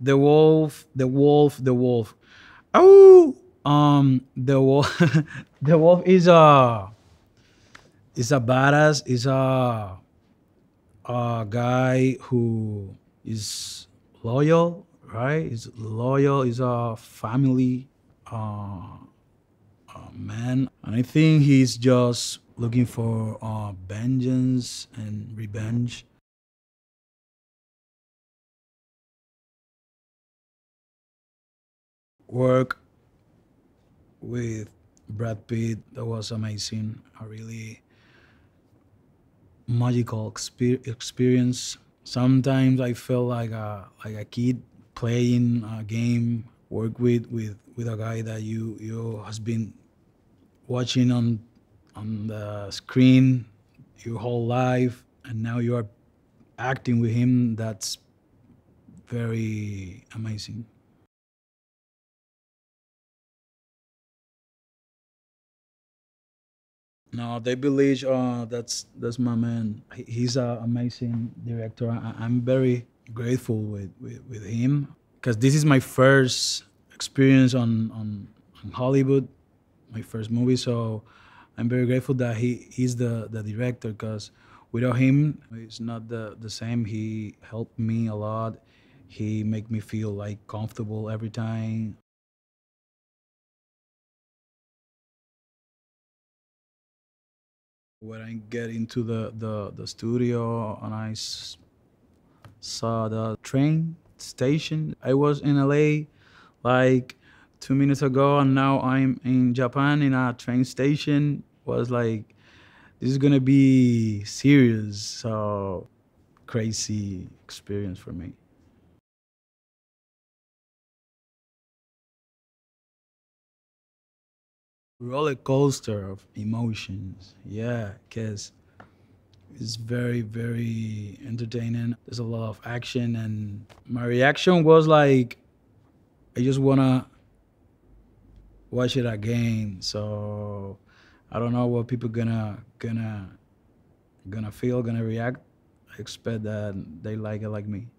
The wolf, the wolf, the wolf. Oh, the wolf. The wolf is a badass. Is a guy who is loyal, right? Is loyal. Is a family man, and I think he's just looking for vengeance and revenge. Work with Brad Pitt, that was amazing. A really magical experience. Sometimes I felt like a kid playing a game. Work with a guy that you has been watching on the screen your whole life, and now you are acting with him. That's very amazing. No, David Leitch, that's my man. He's an amazing director. I'm very grateful with him, because this is my first experience on Hollywood, my first movie. So I'm very grateful that he's the director, because without him, it's not the same. He helped me a lot. He made me feel like comfortable every time. When I get into the studio and I saw the train station, I was in LA like 2 minutes ago, and now I'm in Japan in a train station. Was like, this is gonna be serious, so crazy experience for me. Roller coaster of emotions, yeah, because it's very, very entertaining. There's a lot of action, and my reaction was like, I just wanna watch it again. So I don't know what people gonna feel, gonna react. I expect that they like it like me.